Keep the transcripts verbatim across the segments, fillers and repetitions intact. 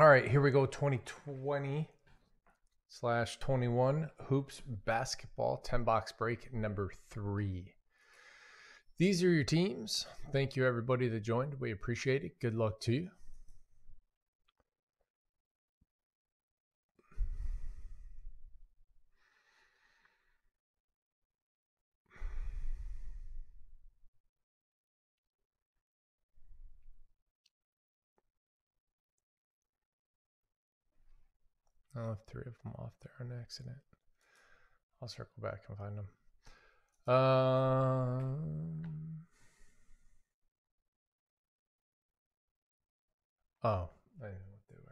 All right, here we go. twenty twenty slash twenty-one Hoops Basketball ten box break number three. These are your teams. Thank you, everybody that joined. We appreciate it. Good luck to you. I'll have three of them off there on accident. I'll circle back and find them. Um, oh, I didn't know what they were.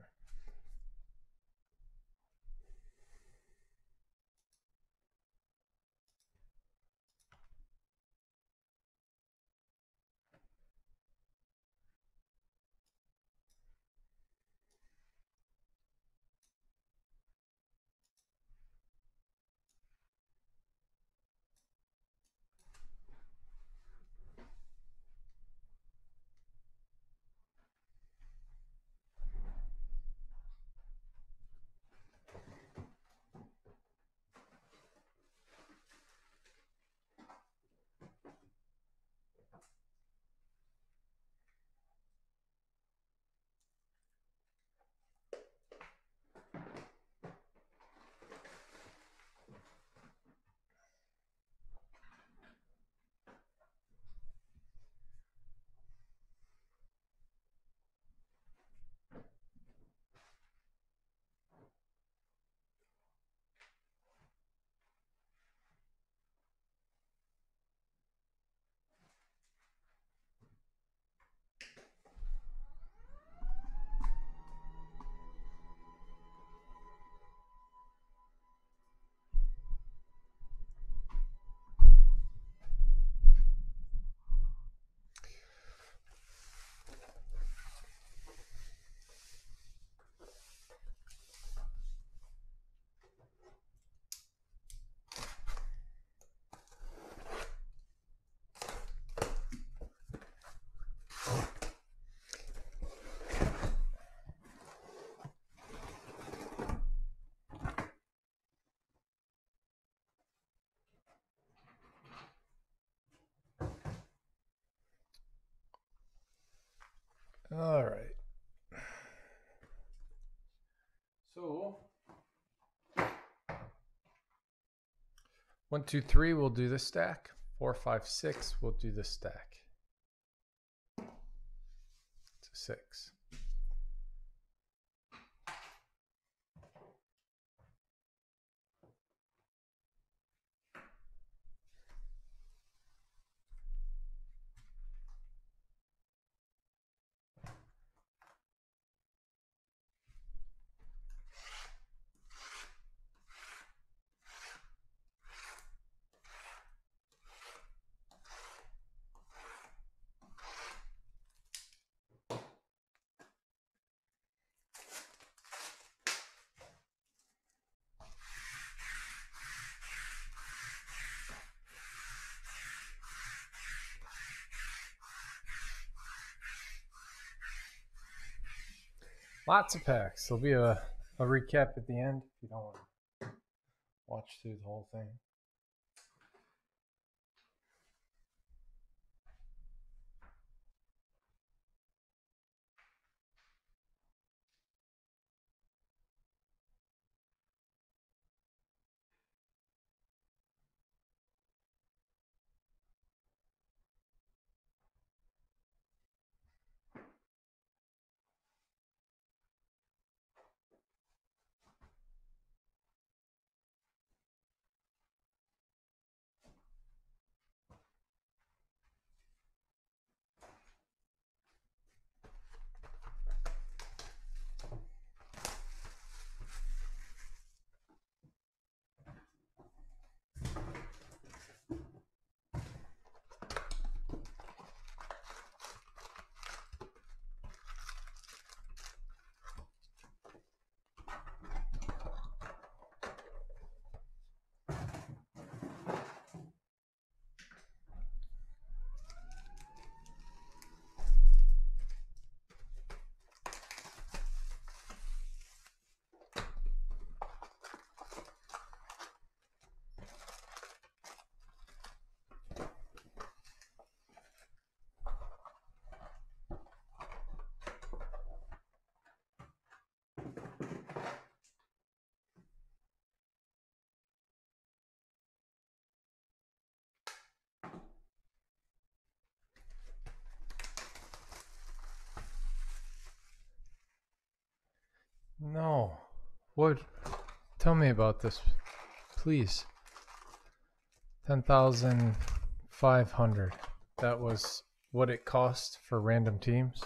All right. So, one, two, three, we'll do this stack. Four, five, six, we'll do this stack. It's a six. Lots of packs. There'll be a, a recap at the end if you don't want to watch through the whole thing. No. What? Tell me about this, please. ten thousand five hundred. That was what it cost for random teams.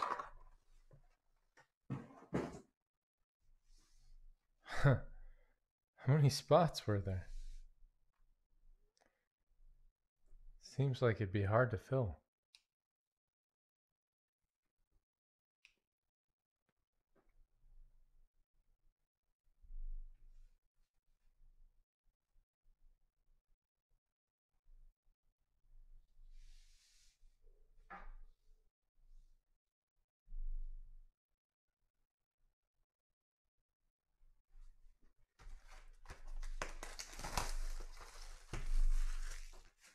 How many spots were there? Seems like it'd be hard to fill.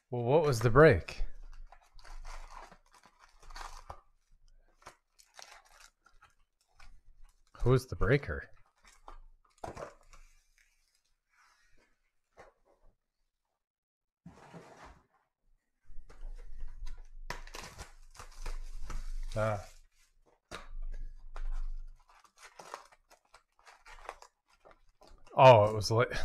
Well, what was the break? Who's the breaker? Ah. Oh, it was like...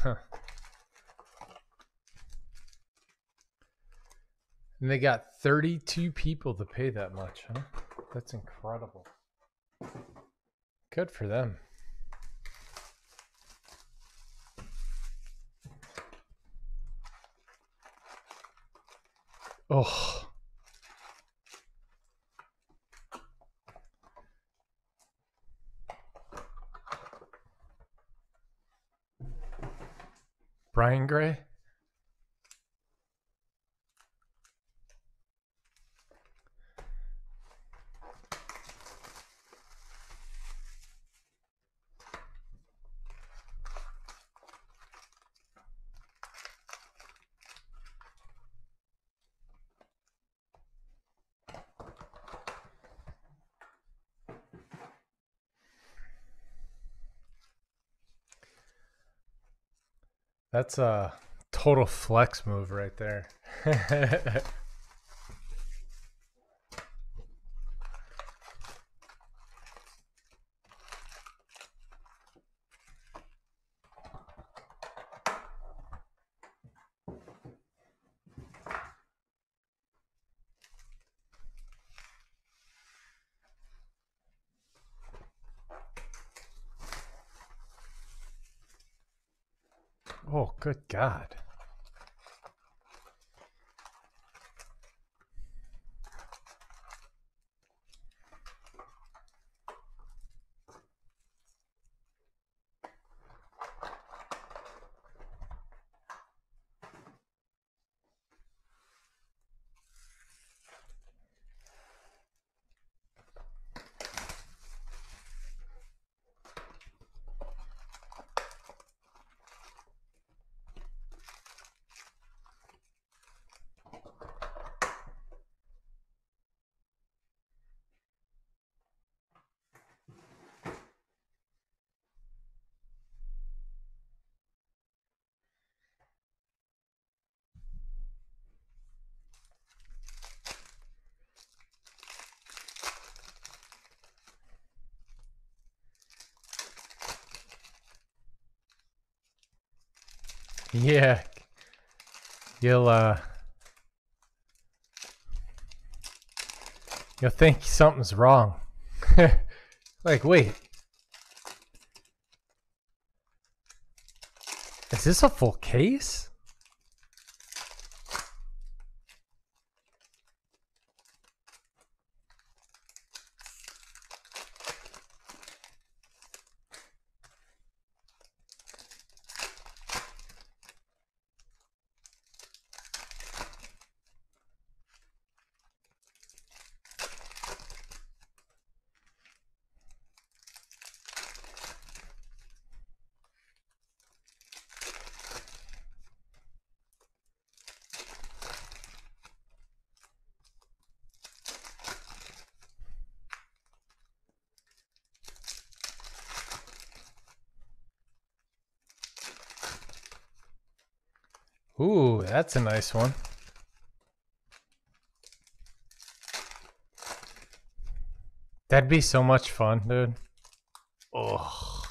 And they got thirty-two people to pay that much, huh? That's incredible. Good for them. Oh. Brian Gray? That's a total flex move right there. Oh, good God. Yeah, you'll uh, you'll think something's wrong. Like, wait, is this a full case? Ooh, that's a nice one. That'd be so much fun, dude. Oh,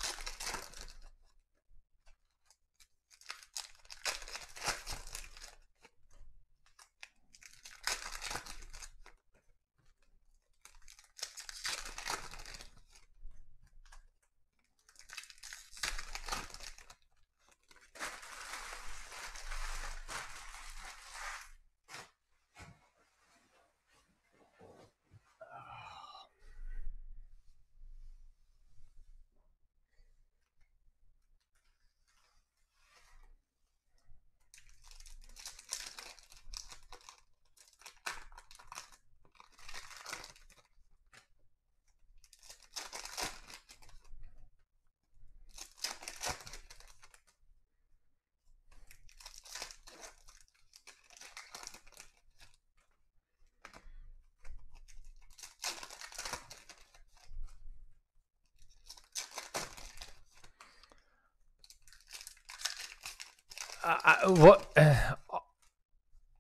I, what?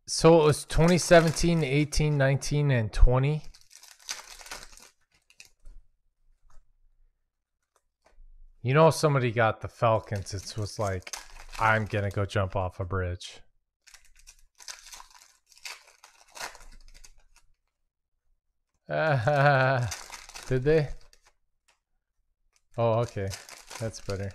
So it was twenty seventeen, eighteen, nineteen, and twenty. You know, somebody got the Falcons. It was like, I'm going to go jump off a bridge. Uh, did they? Oh, okay. That's better.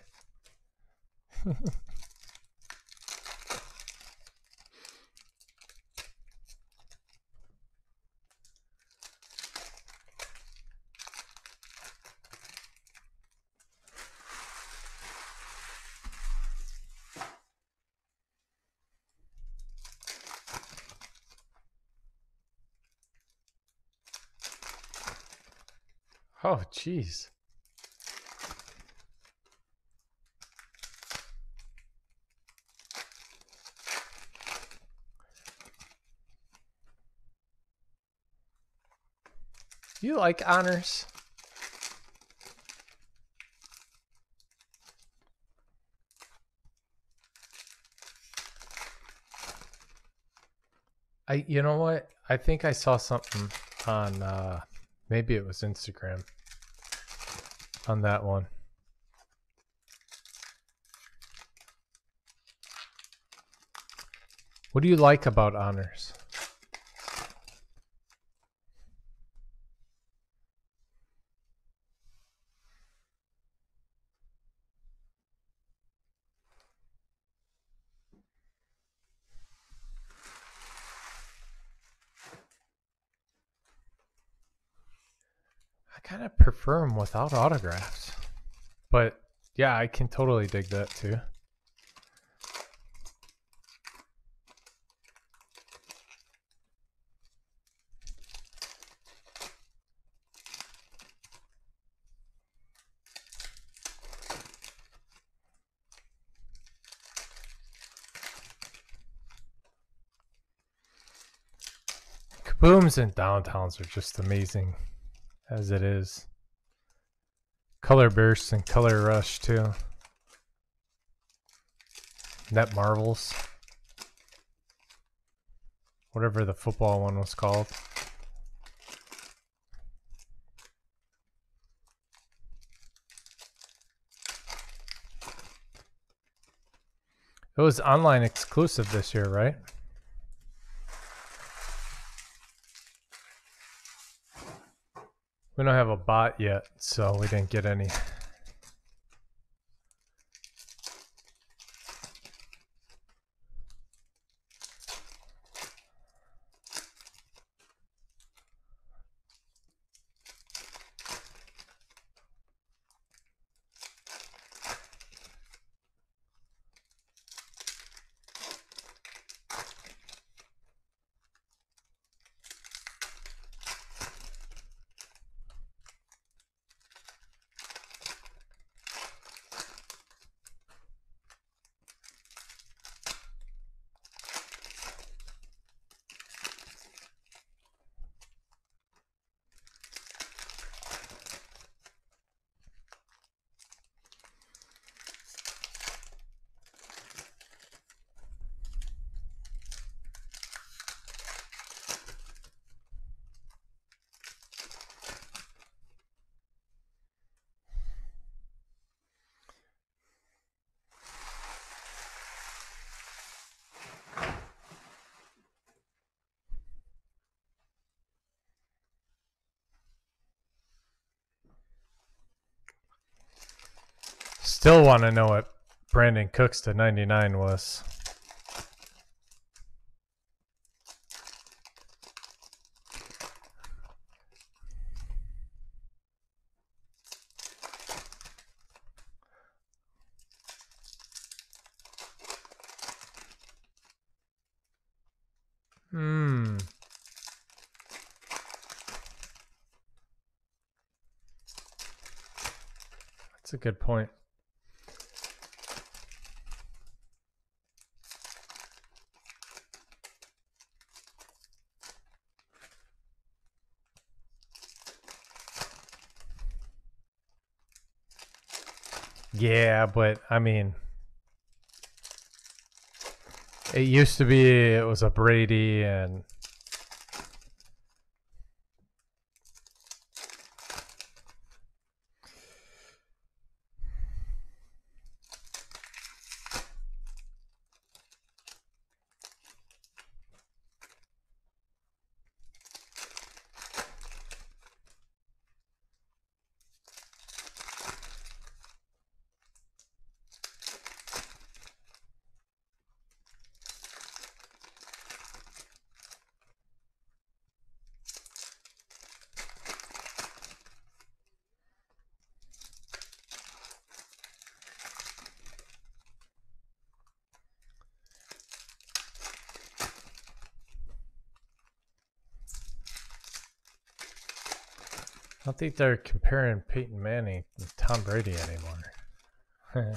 Oh, jeez. You like honors. I, you know what? I think I saw something on, uh, maybe it was Instagram. On that one. What do you like about honors? Firm without autographs, but yeah, I can totally dig that too. Kabooms and downtowns are just amazing as it is. Color bursts and color rush too. Net marvels. Whatever the football one was called. It was online exclusive this year, right? We don't have a bot yet, so we didn't get any. Still want to know what Brandon Cooks to ninety-nine was. Hmm. That's a good point. Yeah, but I mean, It used to be it was a Brady and I don't think they're comparing Peyton Manning with Tom Brady anymore.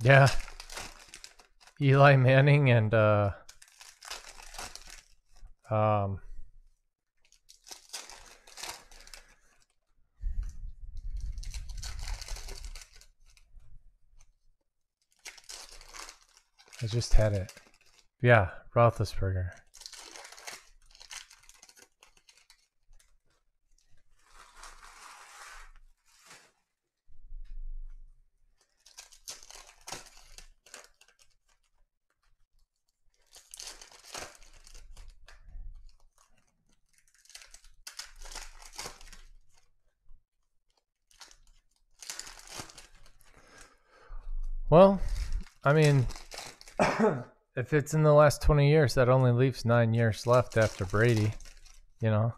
Yeah, Eli Manning and uh, um, I just had it. Yeah, Roethlisberger. Well, I mean, if it's in the last twenty years, that only leaves nine years left after Brady, you know?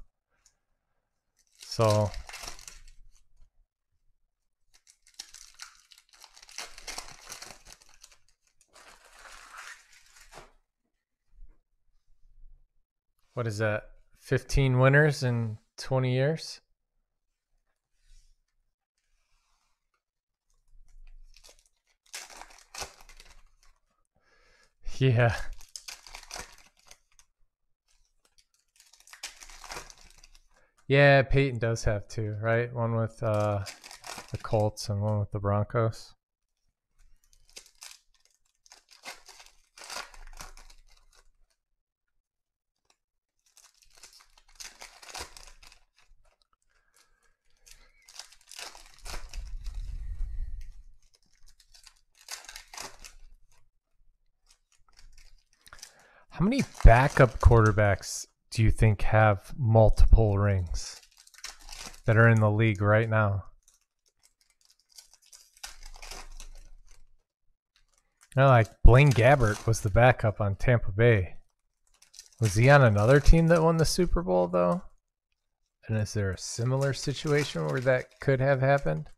So... what is that? fifteen winners in twenty years? Yeah. Yeah, Peyton does have two, right? One with uh, the Colts and one with the Broncos. How many backup quarterbacks do you think have multiple rings that are in the league right now? You know, like Blaine Gabbert was the backup on Tampa Bay. Was he on another team that won the Super Bowl, though? And is there a similar situation where that could have happened?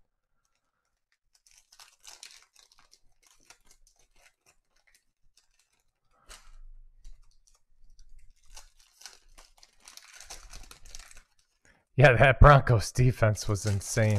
Yeah, that Broncos defense was insane.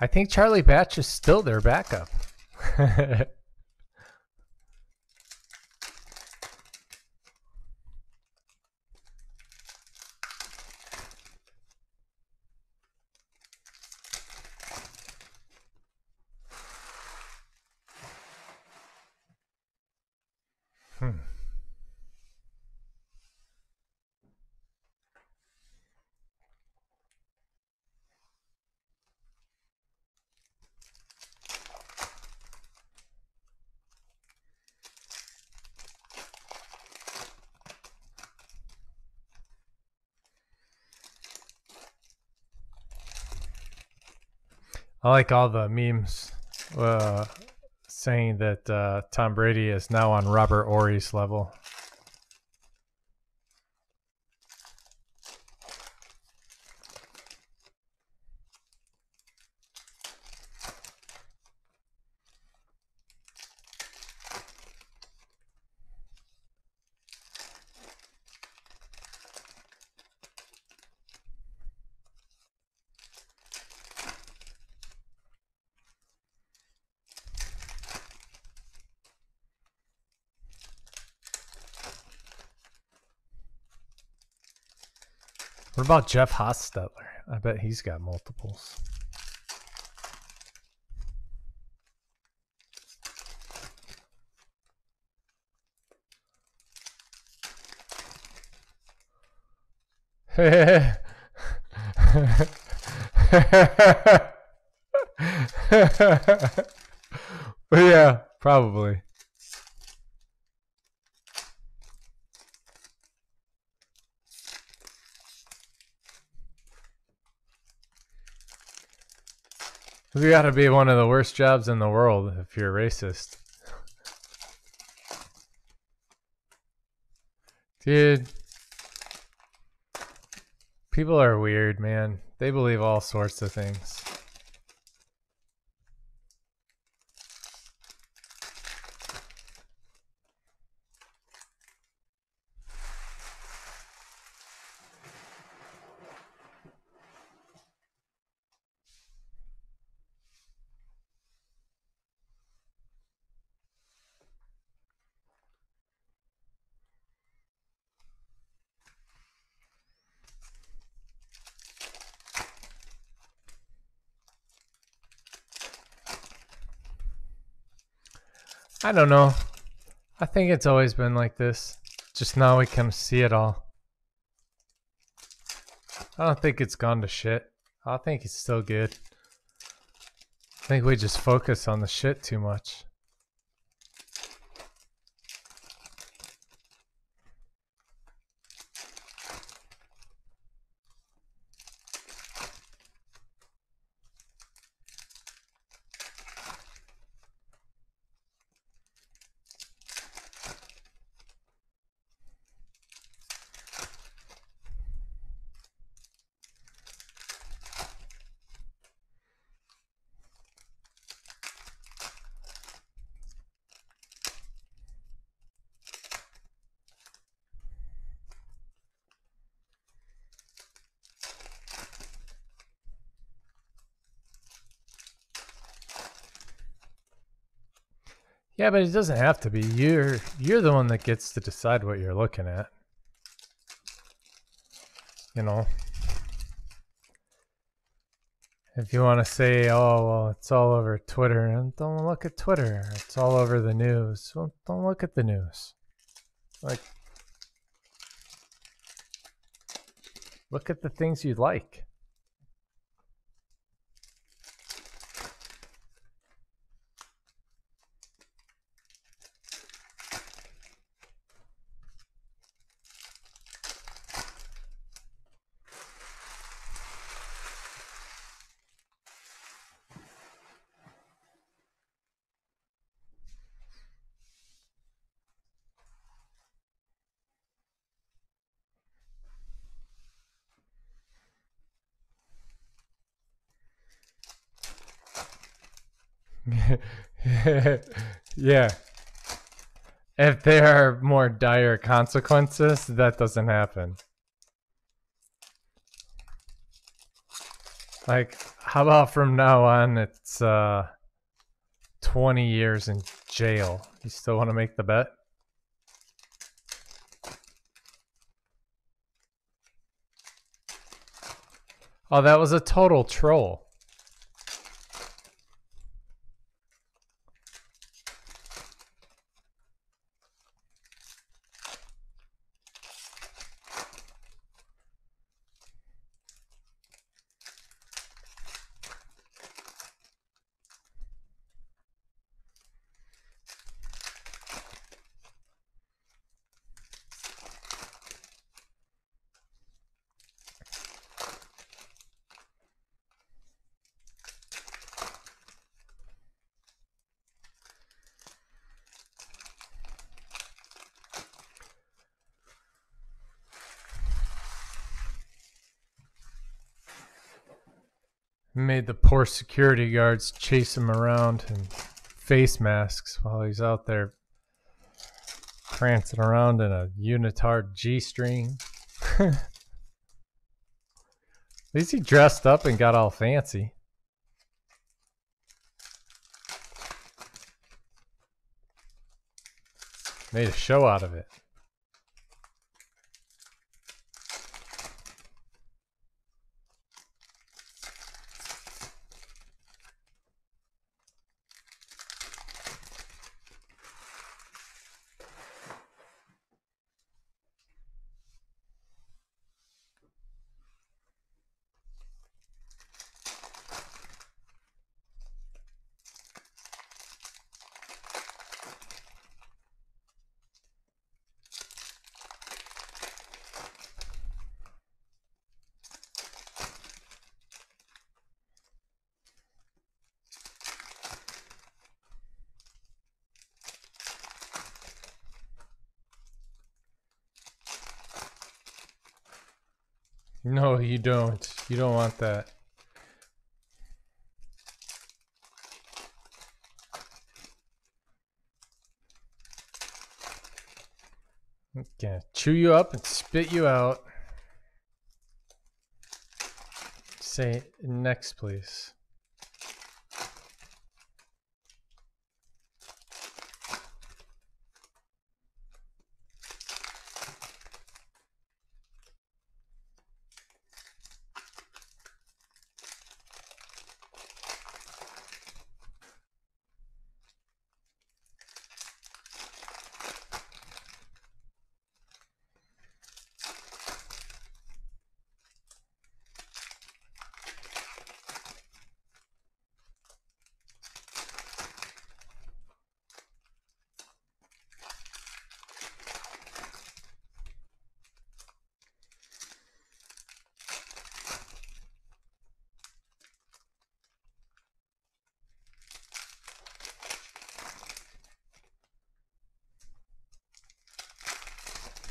I think Charlie Batch is still their backup. I like all the memes uh, saying that uh, Tom Brady is now on Robert Ory's level. What about Jeff Hostetler? I bet he's got multiples. Yeah, probably. You gotta be one of the worst jobs in the world if you're racist. Dude. People are weird, man. They believe all sorts of things. I don't know. I think it's always been like this. Just now we can see it all. I don't think it's gone to shit. I think it's still good. I think we just focus on the shit too much. Yeah, but it doesn't have to be. You're, you're the one that gets to decide what you're looking at. You know? If you want to say, oh, well, it's all over Twitter, and don't look at Twitter. It's all over the news. Well, don't look at the news. Like, look at the things you like. Yeah. If there are more dire consequences, that doesn't happen. Like, how about from now on it's uh, twenty years in jail? You still want to make the bet? Oh, that was a total troll. made the poor security guards chase him around in face masks while he's out there prancing around in a unitard G-string. At least he dressed up and got all fancy. Made a show out of it. No, you don't. You don't want that. I'm gonna chew you up and spit you out. Say next, please.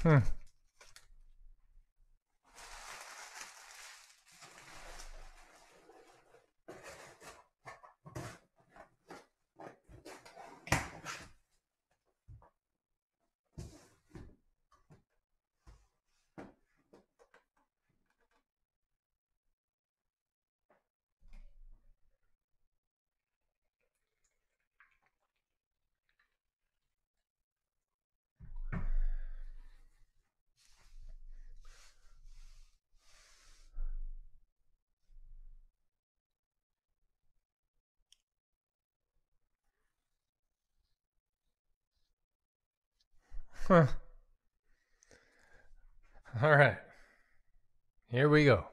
Hmm. Huh. All right. Here we go.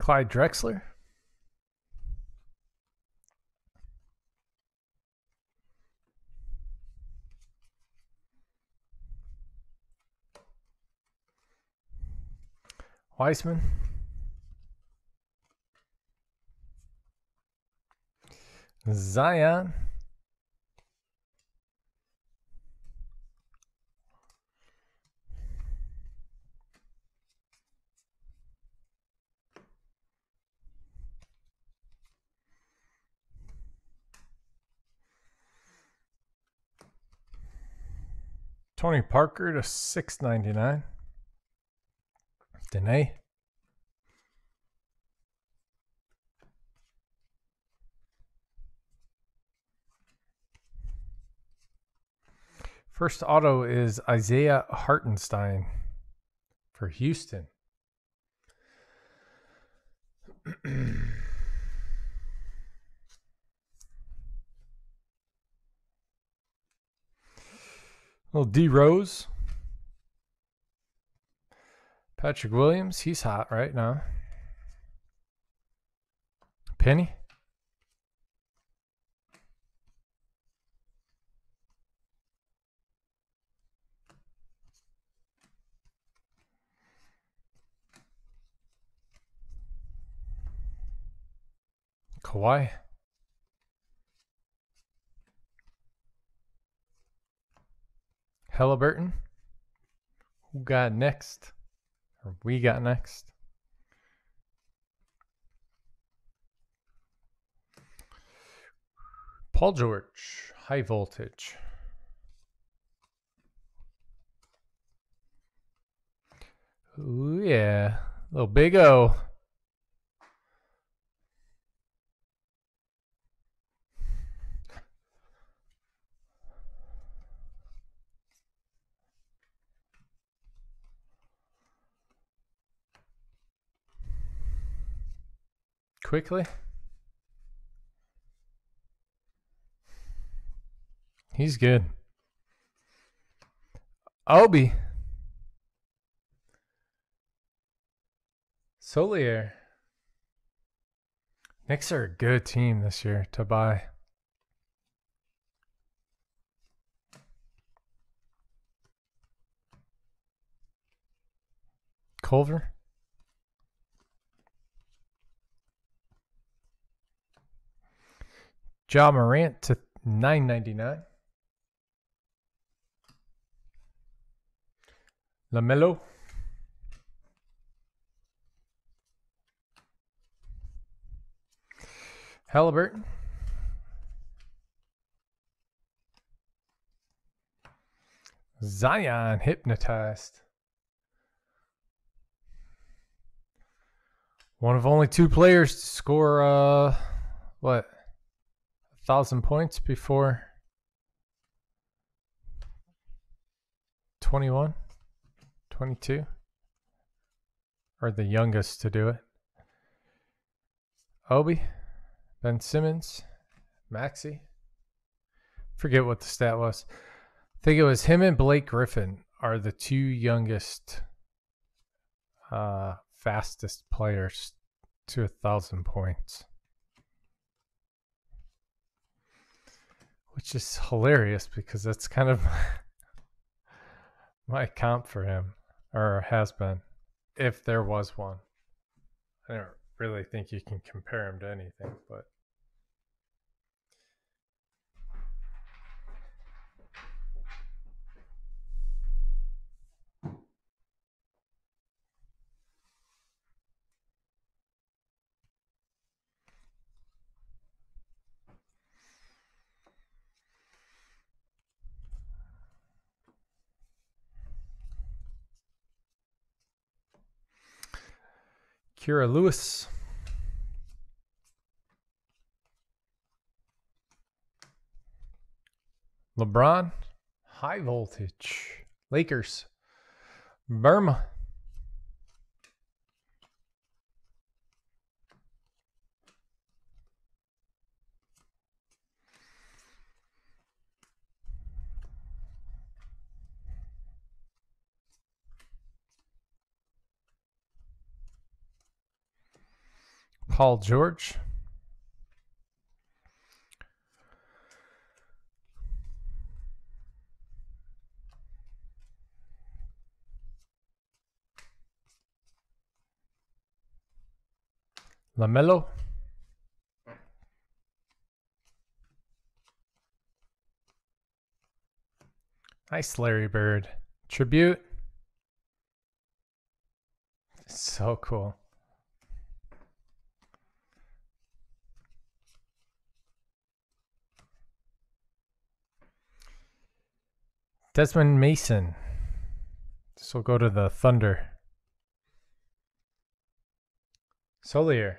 Clyde Drexler. Wiseman. Zion. Tony Parker to six ninety nine. Danae. First auto is Isaiah Hartenstein for Houston. Little D Rose. Patrick Williams, he's hot right now. Penny. Kawhi. Haliburton. Who got next? or we got next. Paul George, high voltage. Ooh, yeah. Little Big O. Quickly. He's good. Obi. Solier. Knicks are a good team this year to buy. Culver. Ja Morant to nine ninety-nine. LaMelo. Haliburton. Zion hypnotized. One of only two players to score, uh, what, a thousand points before twenty-one? twenty-two, or the youngest to do it. Obi, Ben Simmons, Maxey. Forget what the stat was. I think it was him and Blake Griffin are the two youngest, uh, fastest players to a thousand points, which is hilarious because that's kind of my comp for him. Or has been, if there was one. I don't really think you can compare him to anything, but Kira Lewis. LeBron, high voltage. Lakers. Burma. Paul George. LaMelo. Nice Larry Bird. Tribute. So cool. Desmond Mason. This will go to the Thunder. Solier.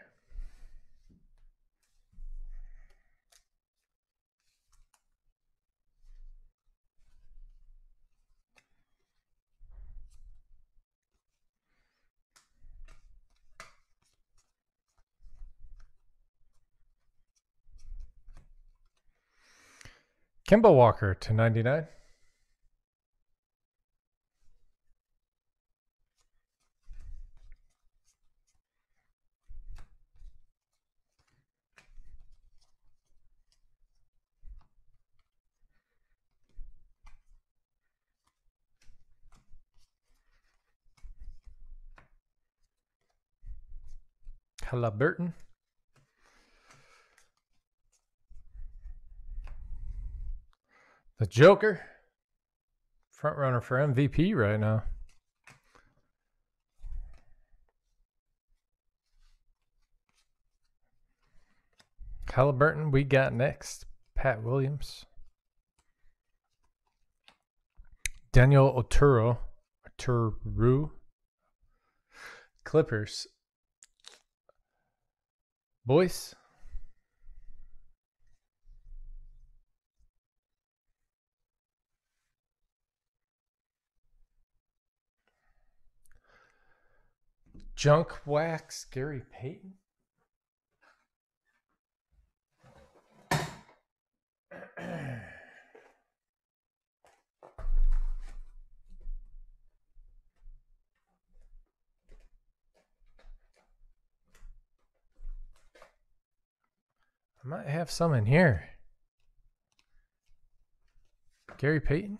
Kemba Walker to ninety-nine. Haliburton. The Joker. Front runner for M V P right now. Haliburton. We got next Pat Williams, Daniel Oturu, Oturu, Clippers, Boyce, Junk Wax, Gary Payton. I might have some in here. Gary Payton.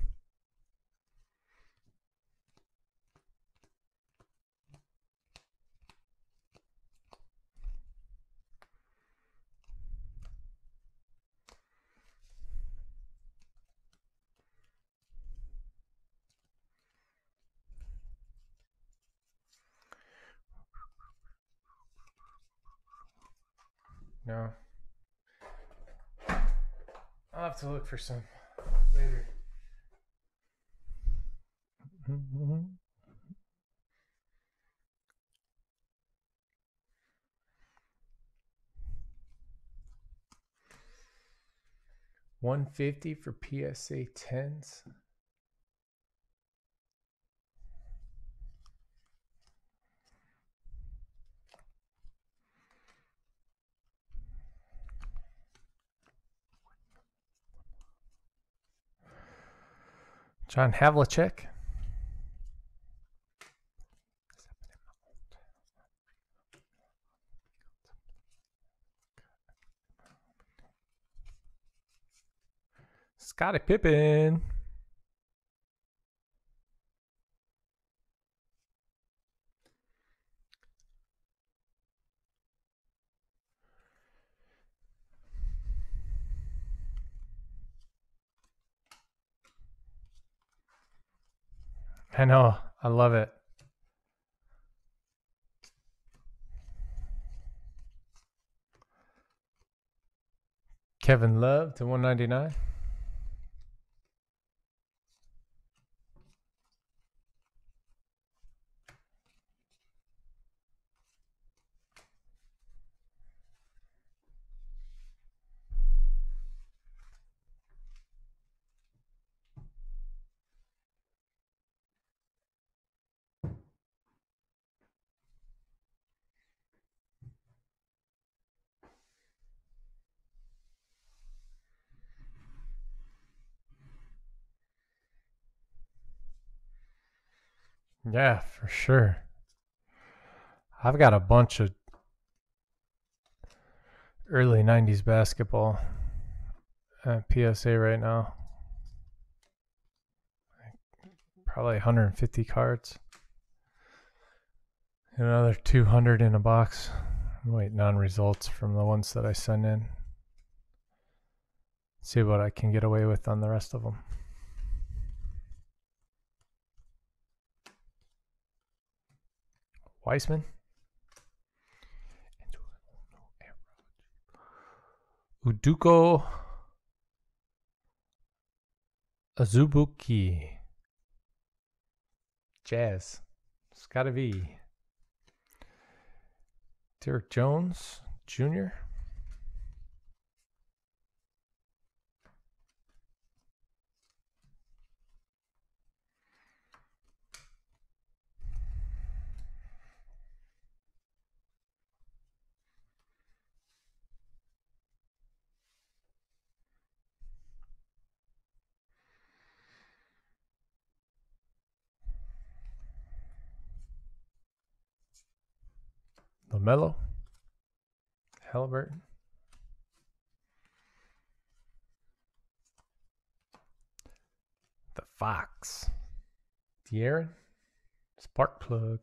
No. I'll have to look for some later. one fifty for P S A tens. John Havlicek. Scottie Pippen. I know, I love it. Kevin Love to one ninety-nine. Yeah, for sure. I've got a bunch of early nineties basketball at P S A right now. Probably one hundred fifty cards. And another two hundred in a box. I'm waiting on results from the ones that I sent in. See what I can get away with on the rest of them. Weissman, Udoka Azubuike, Jazz, Scottie V, Derrick Jones Junior LaMelo, Haliburton, the Fox, De'Aaron, Spark Plug,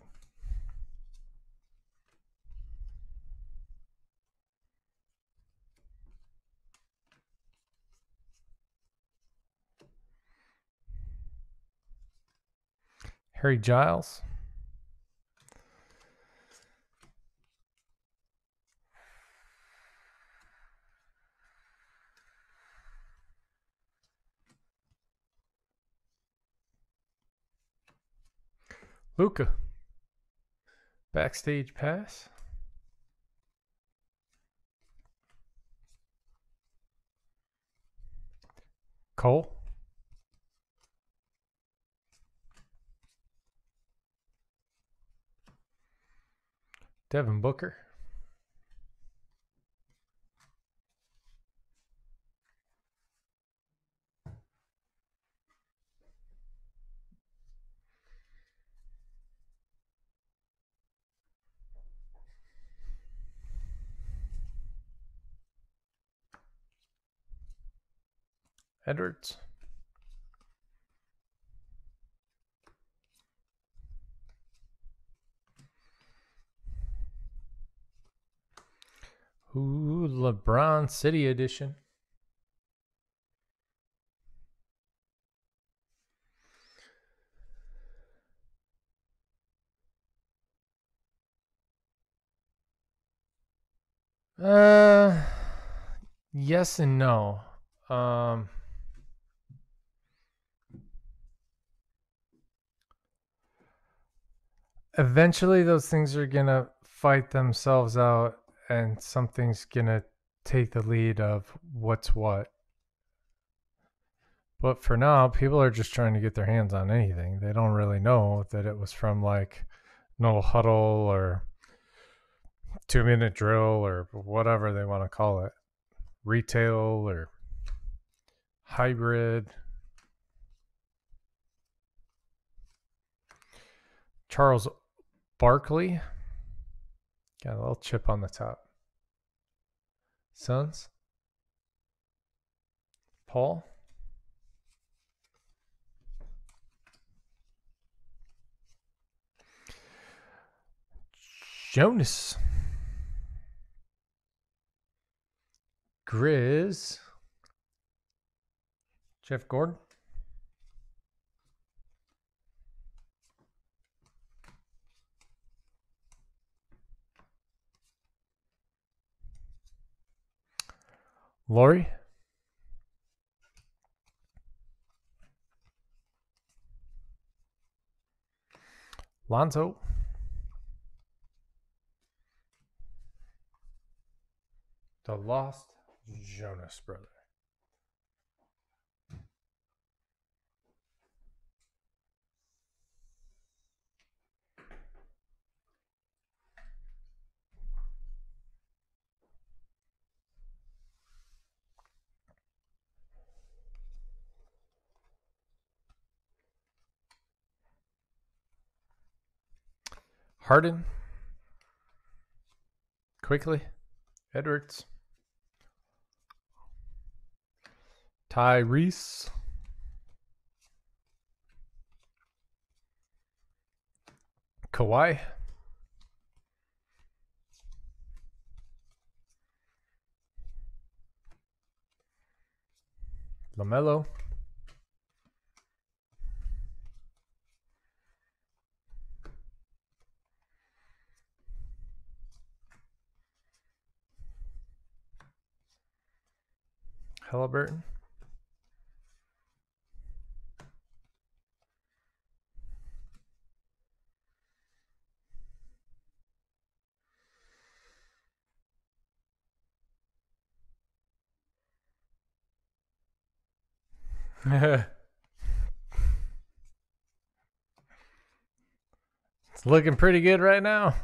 Harry Giles. Luka. Backstage pass. Cole. Devin Booker. Edwards. Ooh, LeBron City Edition. Uh, yes and no. Um. Eventually those things are going to fight themselves out and something's going to take the lead of what's what. But for now, people are just trying to get their hands on anything. They don't really know that it was from like no huddle or two minute drill or whatever they want to call it. Retail or hybrid. Charles Barkley, got a little chip on the top. Suns. Paul. Jonas. Grizz. Jeff Gordon. Laurie. Lonzo. The Lost Jonas Brother. Harden, Quickly, Edwards, Tyrese, Kawhi, LaMelo, Haliburton. It's looking pretty good right now.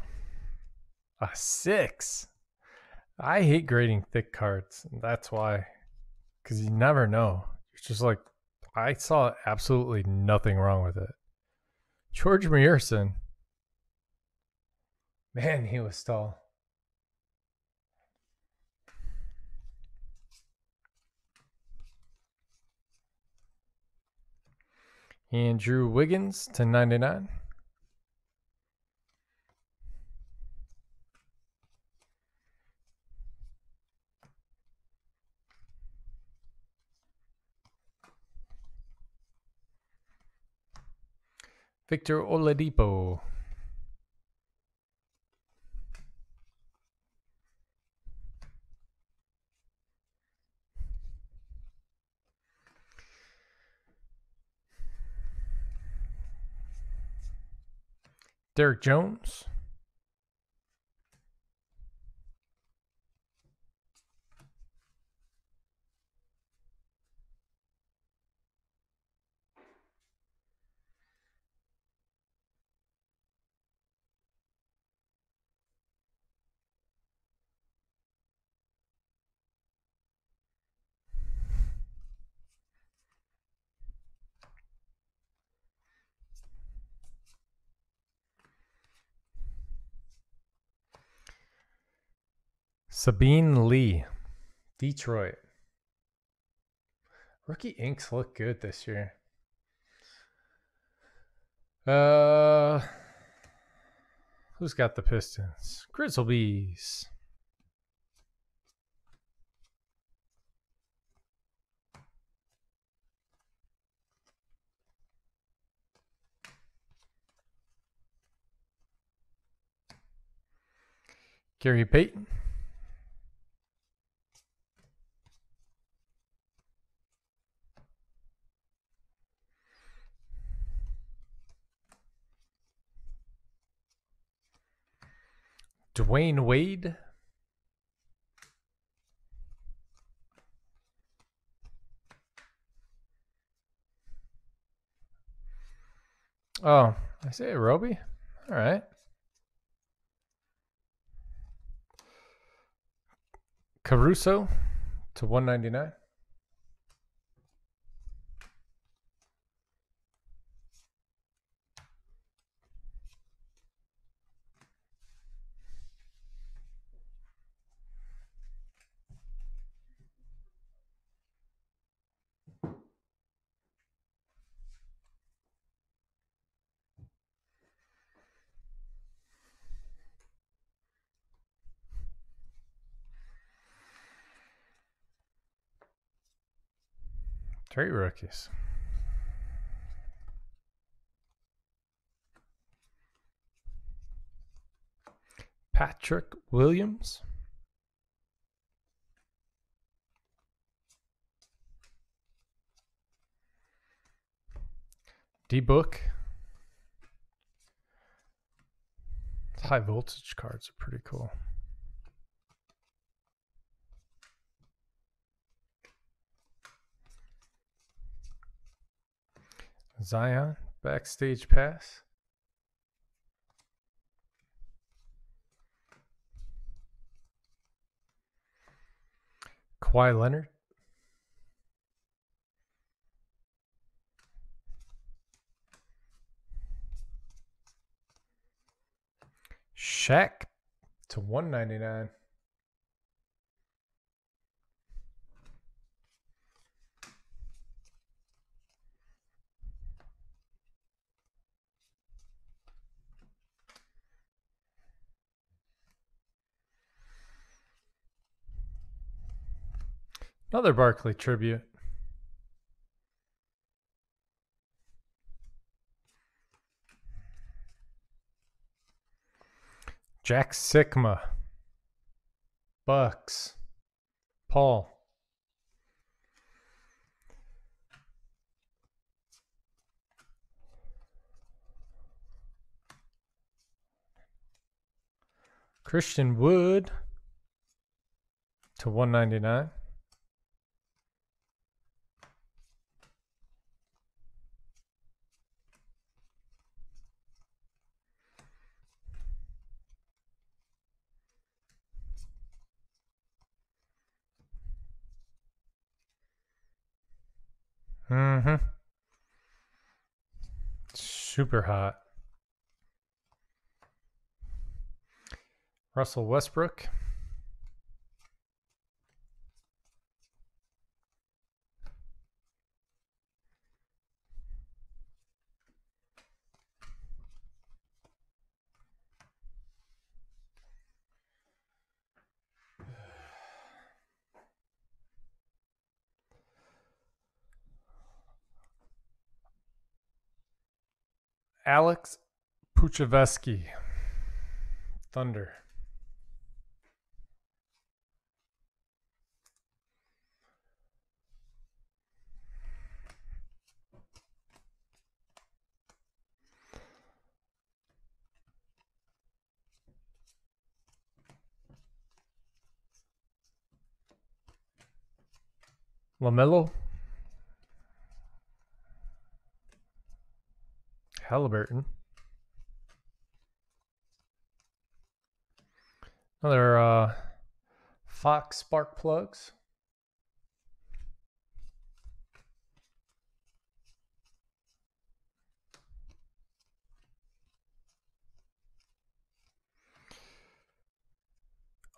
A six. I hate grading thick cards. That's why. Because you never know. It's just like, I saw absolutely nothing wrong with it. George Mearson. Man, he was tall. And Andrew Wiggins to ninety-nine. Victor Oladipo. Derrick Jones. Sabine Lee, Detroit. Rookie inks look good this year. Uh, who's got the Pistons? Grizzlies. Gary Payton. Dwyane Wade. Oh, Isaiah Roby. All right. Caruso to one ninety-nine. Great rookies. Patrick Williams. D-Book. High voltage cards are pretty cool. Zion, backstage pass. Kawhi Leonard. Shaq to one ninety-nine. Another Barkley tribute. Jack Sikma. Bucks. Paul. Christian Wood to one ninety-nine. Mm-hmm. Super hot. Russell Westbrook. Alex Pokusevski, Thunder. LaMelo, Haliburton. Another uh, Fox spark plugs.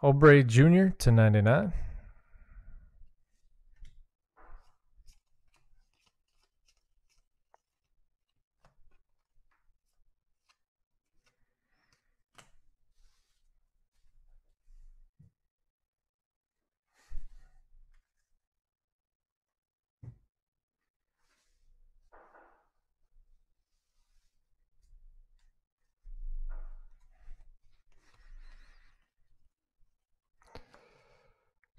Oubre Junior to ninety-nine.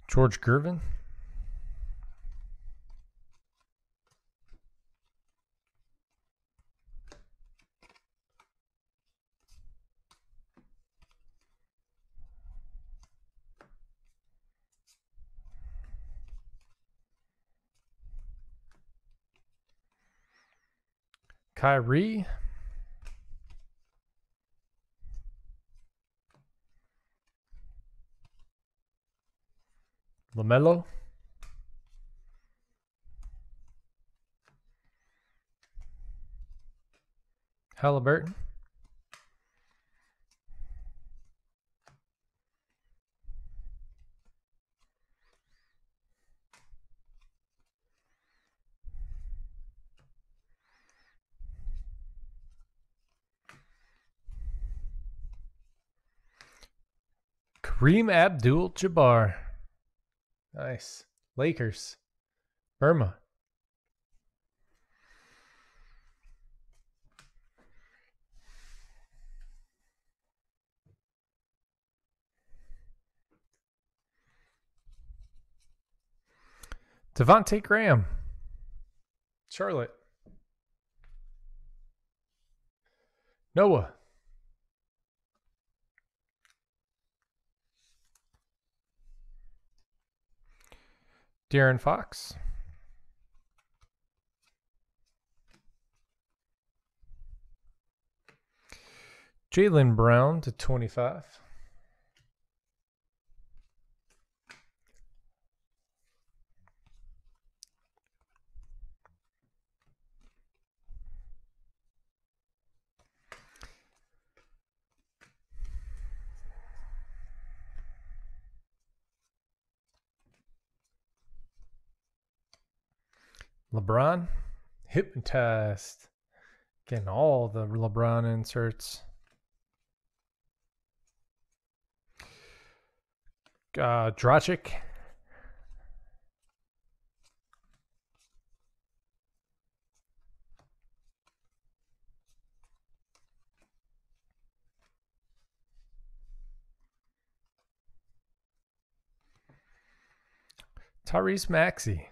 George Gervin. Kyrie. LaMelo, Haliburton, Kareem Abdul-Jabbar. Nice. Lakers. Burma. Devontae Graham. Charlotte. Noah. De'Aaron Fox. Jalen Brown to twenty-five. LeBron, hypnotized. Getting all the LeBron inserts. Uh, Dragic. Tyrese Maxey.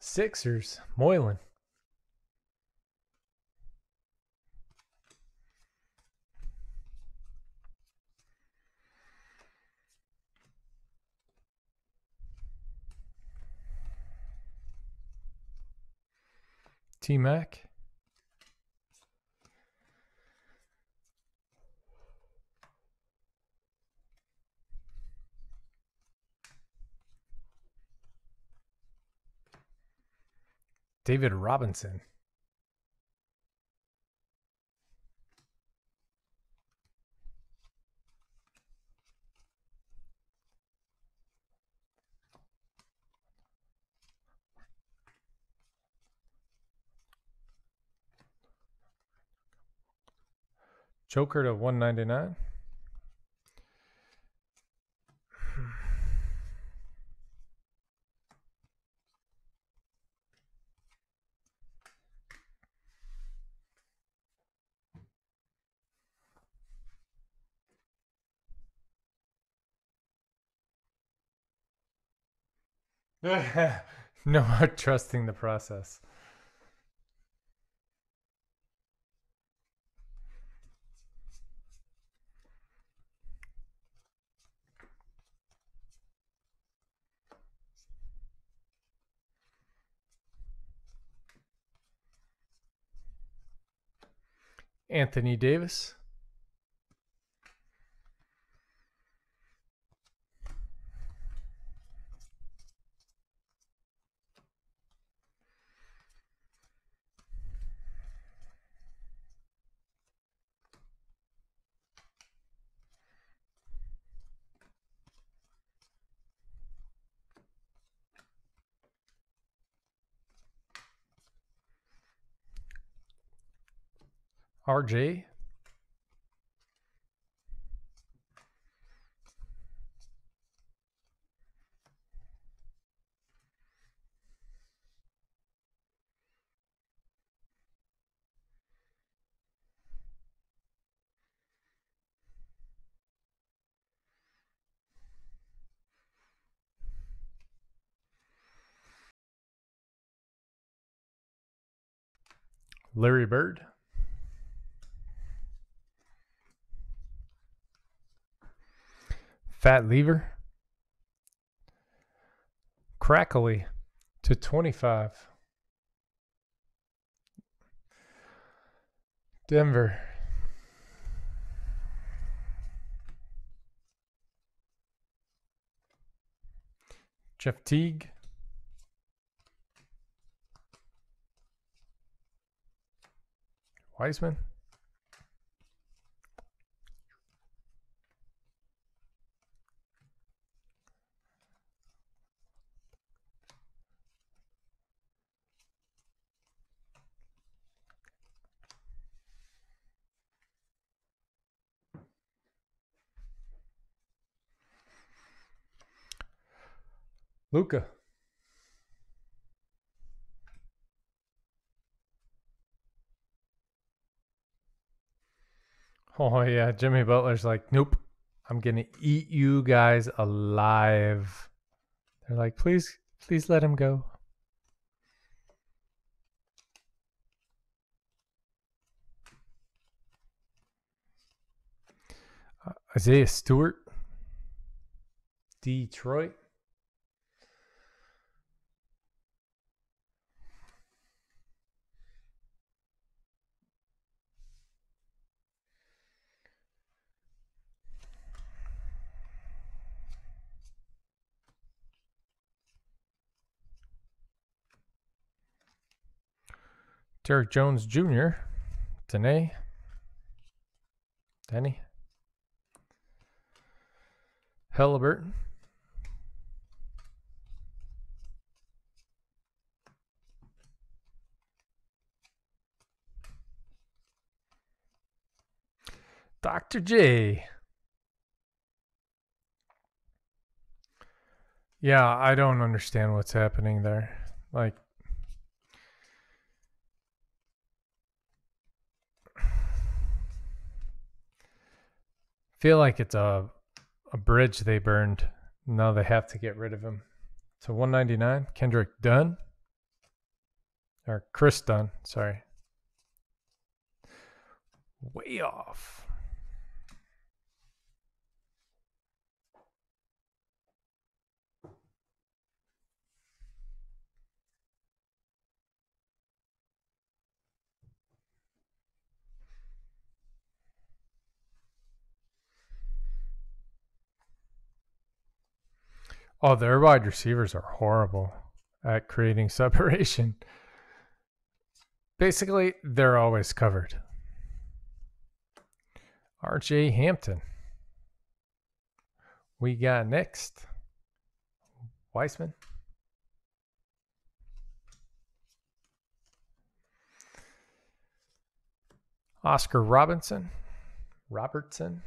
Sixers, Moylan. T-Mac. David Robinson. Joker to one ninety-nine. No more trusting the process. Anthony Davis. R J. Larry Bird. Fat Lever, Crackly to twenty-five, Denver, Jeff Teague, Wiseman, Luka, oh yeah, Jimmy Butler's like, nope, I'm gonna eat you guys alive. They're like, please, please let him go. Uh, Isaiah Stewart, Detroit. Derrick Jones Junior Dene. Denny. Haliburton. Doctor J. Yeah, I don't understand what's happening there. Like, feel like it's a a bridge they burned. Now they have to get rid of him. So one ninety-nine, Kendrick Dunn. Or Chris Dunn, sorry. Way off. Oh, their wide receivers are horrible at creating separation. Basically, they're always covered. R J Hampton. We got next. Weissman. Oscar Robinson. Robertson.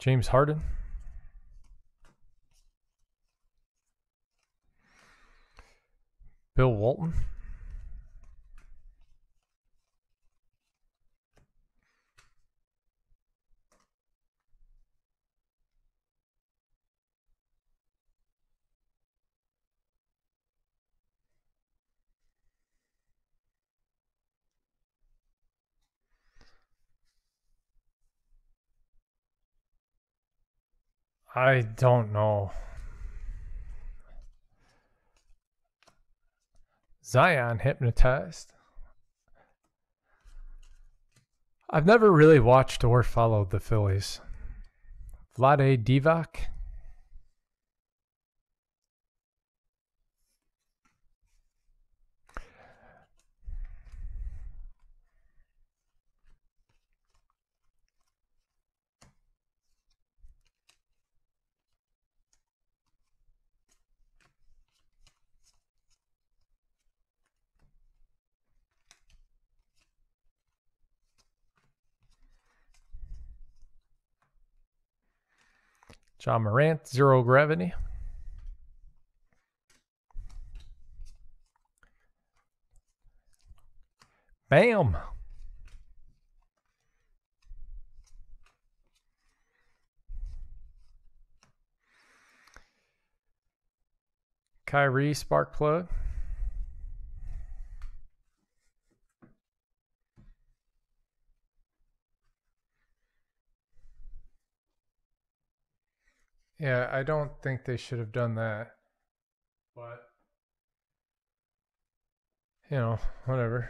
James Harden. Bill Walton. I don't know. Zion hypnotized. I've never really watched or followed the Phillies. Vlade Divac. Ja Morant, zero gravity. Bam. Kyrie spark plug. Yeah, I don't think they should have done that, but, you know, whatever.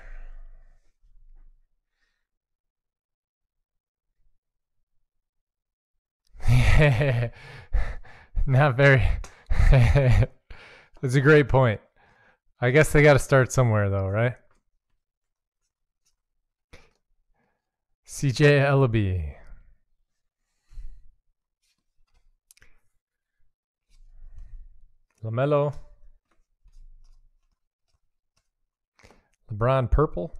Not very. That's a great point. I guess they got to start somewhere, though, right? C J Ellaby. LaMelo, LeBron purple,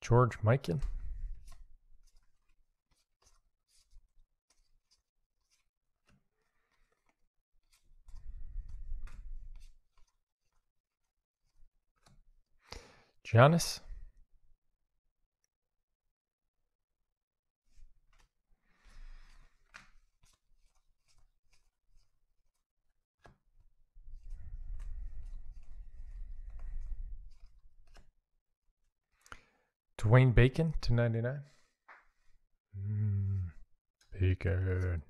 George Mikan, Giannis. Dwayne Bacon to ninety nine. Mm, Bacon.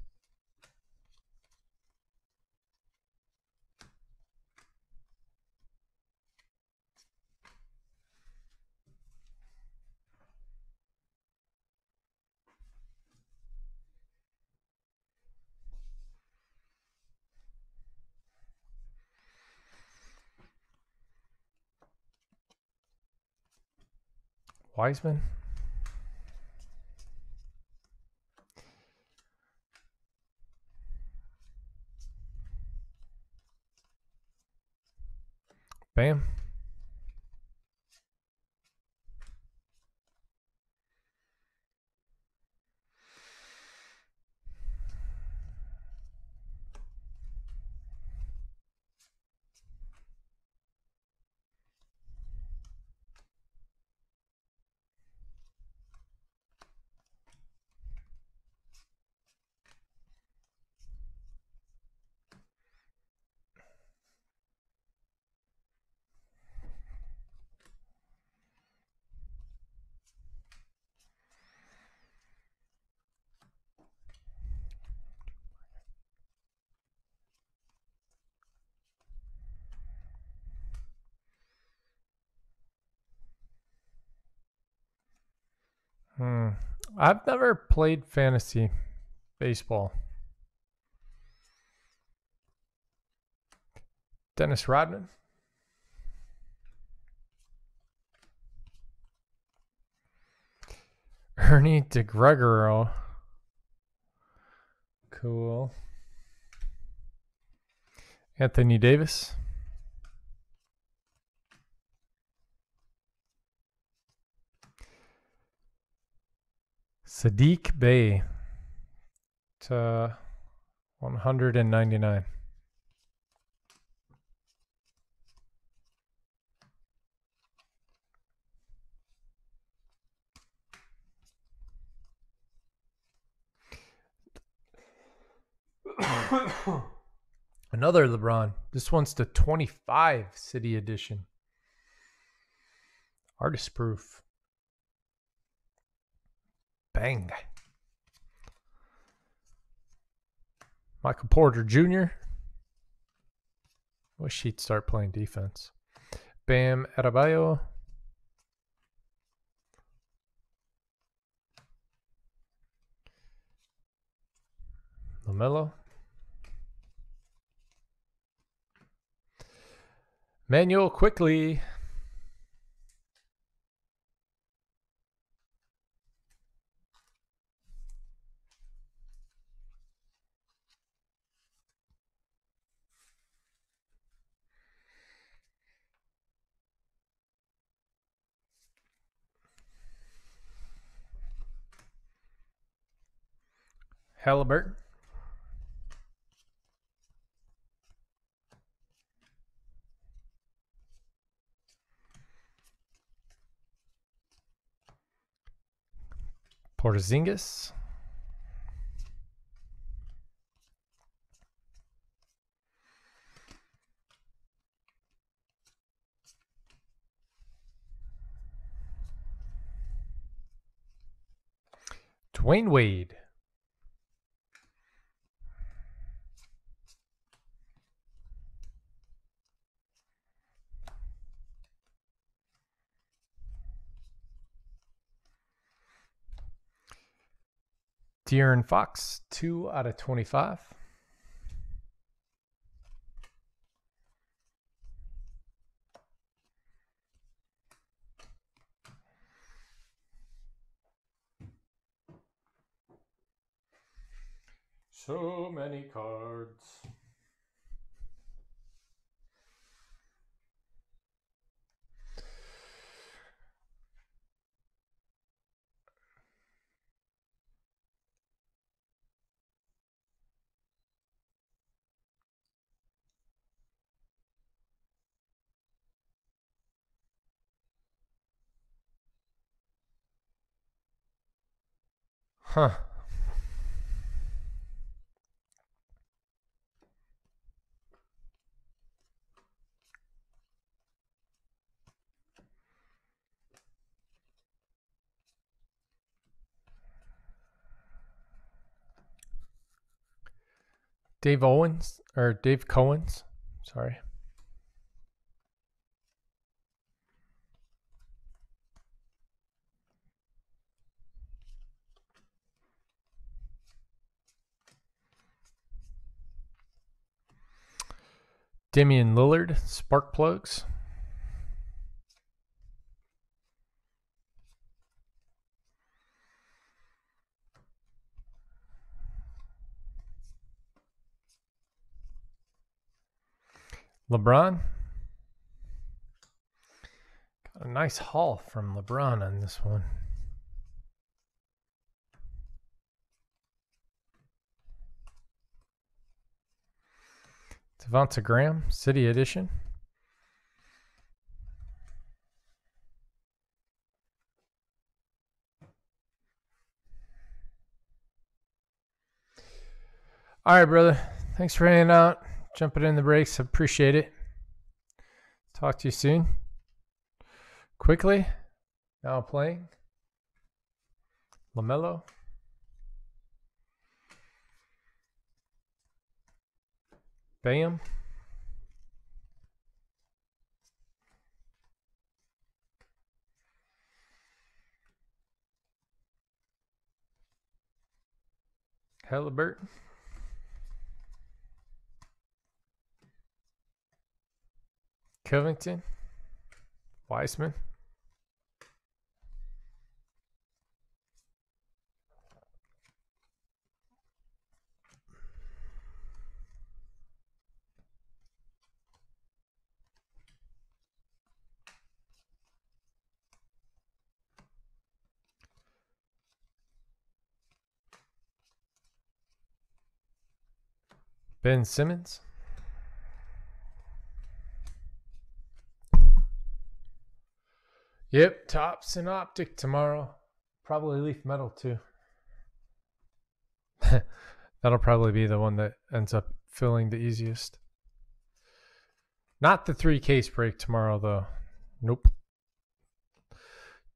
Wiseman, bam, Hmm. I've never played fantasy baseball. Dennis Rodman. Ernie DeGregorio. Cool. Anthony Davis. Sadiq Bey to one hundred ninety-nine. Another LeBron. This one's to twenty-five, City Edition. Artist proof. Bang. Michael Porter Junior Wish he'd start playing defense. Bam Adebayo. LaMelo. Manuel Quickly. Haliburton. Porzingis. Dwyane Wade. De'Aaron Fox, two out of twenty-five. So many cards. Huh. Dave Owens, or Dave Cohen's, sorry. Damian Lillard, spark plugs. LeBron. Got a nice haul from LeBron on this one. Devonta Graham, City Edition. All right, brother. Thanks for hanging out. Jumping in the breaks. I appreciate it. Talk to you soon. Quickly. Now playing. LaMelo. Bam. Haliburton. Covington. Wiseman. Ben Simmons. Yep, Topps and Optic tomorrow. Probably Leaf Metal too. That'll probably be the one that ends up filling the easiest. Not the three case break tomorrow though. Nope.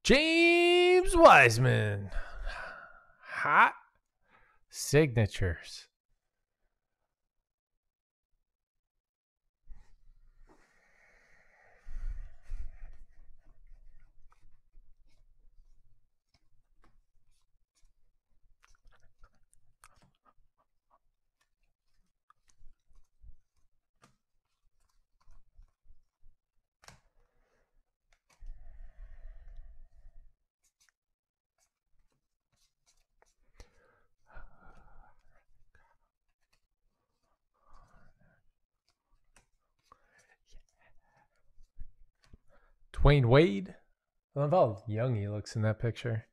James Wiseman. Hot signatures. Dwyane Wade. I love how young he looks in that picture.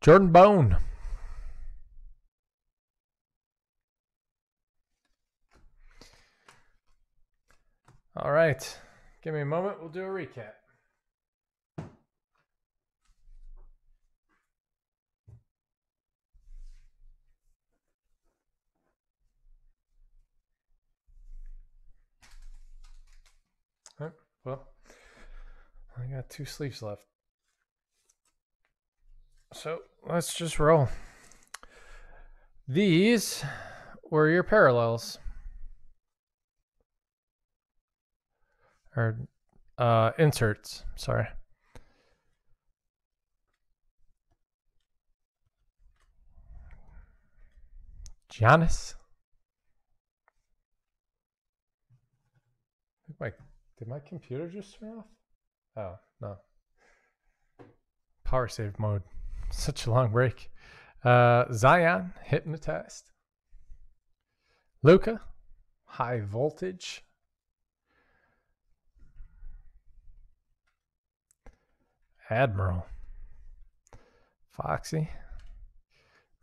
Jordan Bone. All right. Give me a moment. We'll do a recap. Well, I got two sleeves left. So let's just roll. These were your parallels. Or uh, inserts, sorry. Giannis. Wait. Did my computer just turn off? Oh, no. Power save mode. Such a long break. Uh, Zion, hypnotized. Luka, high voltage. Admiral. Foxy.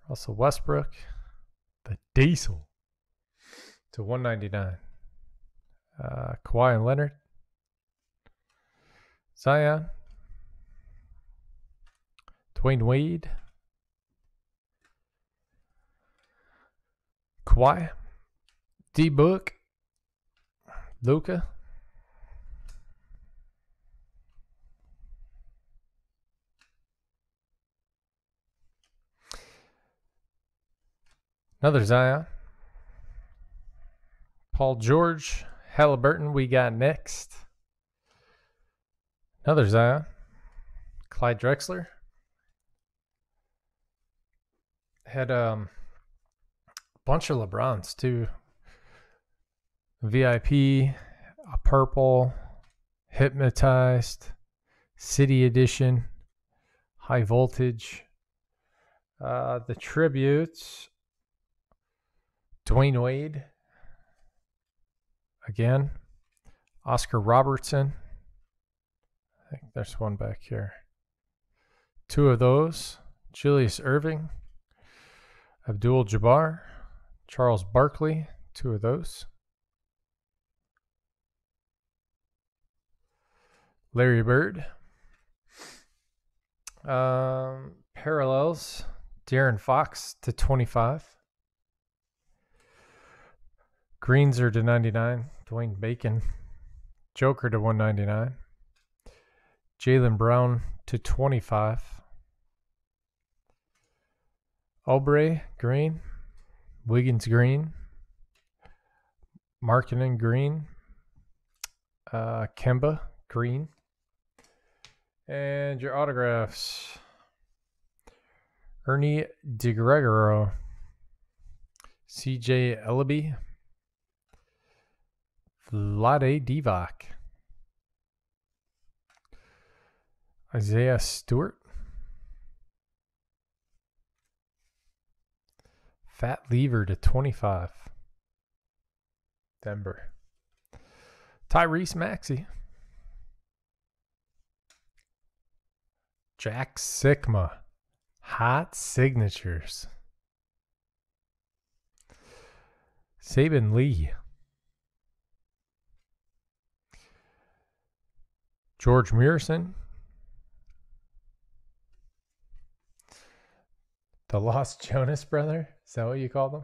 Russell Westbrook. The Diesel. To one ninety-nine. Uh, Kawhi and Leonard. Zion, Dwyane Wade, Kawhi, D-Book, Luka, another Zion, Paul George, Haliburton we got next. Another Zion, Clyde Drexler. Had um, a bunch of LeBrons too. V I P, a purple, hypnotized, city edition, high voltage. Uh, the tributes, Dwyane Wade, again, Oscar Robertson. I think there's one back here. Two of those. Julius Irving. Abdul Jabbar. Charles Barkley. Two of those. Larry Bird. Um, parallels. De'Aaron Fox to twenty-five. Greens are to ninety-nine. Dwayne Bacon. Joker to one ninety-nine. Jalen Brown to twenty-five. Aubrey green. Wiggins green. Markkanen green. Uh, Kemba green. And your autographs. Ernie DiGregorio. C J Ellaby. Vlade Divac. Isaiah Stewart. Fat Lever to twenty-five. Denver. Tyrese Maxey. Jack Sikma. Hot signatures. Sabin Lee. George Mearson. The Lost Jonas Brother? Is that what you call them?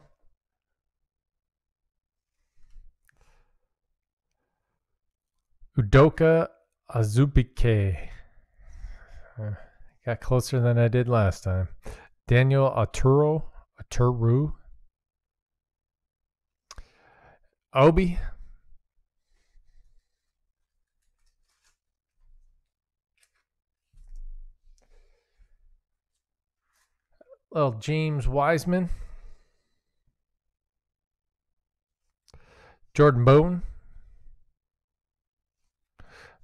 Udoka Azubuike. Uh, got closer than I did last time. Daniel Oturu. Oturu. Obi. Little James Wiseman. Jordan Bowden.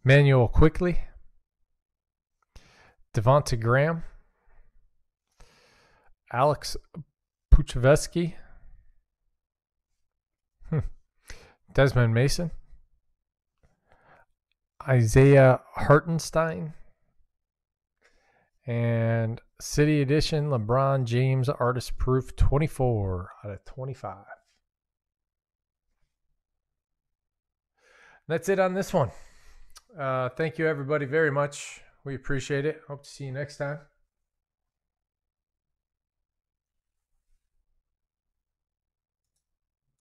Manuel Quickley. Devonta Graham. Alex Pokusevski. Desmond Mason. Isaiah Hartenstein. And City Edition LeBron James Artist Proof twenty-four out of twenty-five. That's it on this one. Uh, thank you, everybody, very much. We appreciate it. Hope to see you next time.